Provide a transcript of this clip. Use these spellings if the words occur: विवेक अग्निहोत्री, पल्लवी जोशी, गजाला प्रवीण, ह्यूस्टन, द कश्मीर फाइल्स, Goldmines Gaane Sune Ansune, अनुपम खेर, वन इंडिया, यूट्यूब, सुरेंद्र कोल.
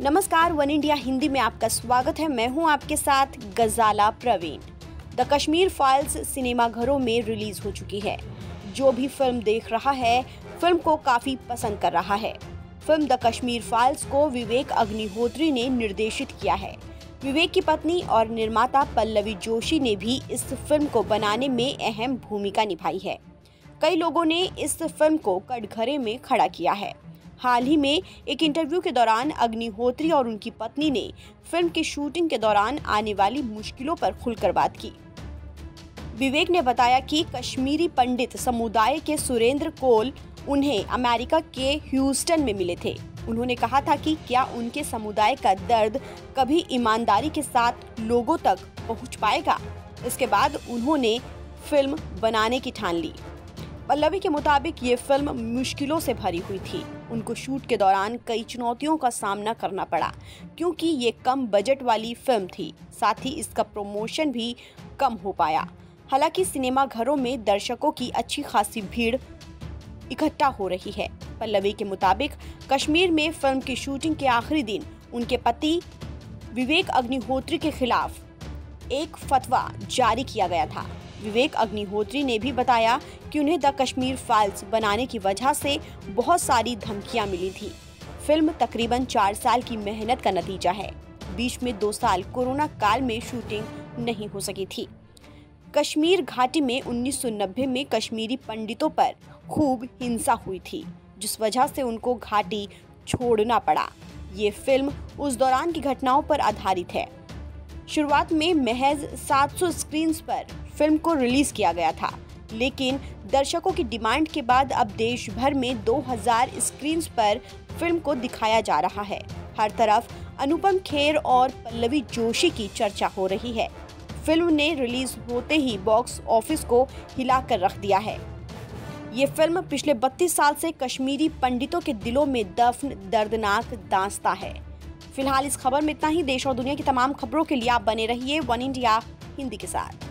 नमस्कार, वन इंडिया Hindi में आपका स्वागत है। मैं हूं आपके साथ गजाला प्रवीण। द कश्मीर फाइल्स सिनेमाघरों में रिलीज हो चुकी है। जो भी फिल्म देख रहा है फिल्म को काफ़ी पसंद कर रहा है। फिल्म द कश्मीर फाइल्स को विवेक अग्निहोत्री ने निर्देशित किया है। विवेक की पत्नी और निर्माता पल्लवी जोशी ने भी इस फिल्म को बनाने में अहम भूमिका निभाई है। कई लोगों ने इस फिल्म को कटघरे में खड़ा किया है। हाल ही में एक इंटरव्यू के दौरान अग्निहोत्री और उनकी पत्नी ने फिल्म की शूटिंग के दौरान आने वाली मुश्किलों पर खुलकर बात की। विवेक ने बताया कि कश्मीरी पंडित समुदाय के सुरेंद्र कोल उन्हें अमेरिका के ह्यूस्टन में मिले थे। उन्होंने कहा था कि क्या उनके समुदाय का दर्द कभी ईमानदारी के साथ लोगों तक पहुंच पाएगा। इसके बाद उन्होंने फिल्म बनाने की ठान ली। पल्लवी के मुताबिक ये फिल्म मुश्किलों से भरी हुई थी। उनको शूट के दौरान कई चुनौतियों का सामना करना पड़ा क्योंकि ये कम बजट वाली फिल्म थी। साथ ही इसका प्रमोशन भी कम हो पाया। हालांकि सिनेमाघरों में दर्शकों की अच्छी खासी भीड़ इकट्ठा हो रही है। पल्लवी के मुताबिक कश्मीर में फिल्म की शूटिंग के आखिरी दिन उनके पति विवेक अग्निहोत्री के खिलाफ एक फतवा जारी किया गया था। विवेक अग्निहोत्री ने भी बताया कि उन्हें द कश्मीर फाइल्स बनाने की वजह से बहुत सारी धमकियां मिली थी। फिल्म तकरीबन 4 साल की मेहनत का नतीजा है। बीच में 2 साल कोरोना काल में शूटिंग नहीं हो सकी थी। कश्मीर घाटी में 1990 में कश्मीरी पंडितों पर खूब हिंसा हुई थी, जिस वजह से उनको घाटी छोड़ना पड़ा। ये फिल्म उस दौरान की घटनाओं पर आधारित है। शुरुआत में महज 700 स्क्रीन्स पर फिल्म को रिलीज किया गया था, लेकिन दर्शकों की डिमांड के बाद अब देश भर में 2000 स्क्रीन्स पर फिल्म को दिखाया जा रहा है। हर तरफ अनुपम खेर और पल्लवी जोशी की चर्चा हो रही है। फिल्म ने रिलीज होते ही बॉक्स ऑफिस को हिला कर रख दिया है। ये फिल्म पिछले 32 साल से कश्मीरी पंडितों के दिलों में दफन दर्दनाक दास्ता है। फिलहाल इस खबर में इतना ही। देश और दुनिया की तमाम खबरों के लिए आप बने रहिए वन इंडिया हिंदी के साथ।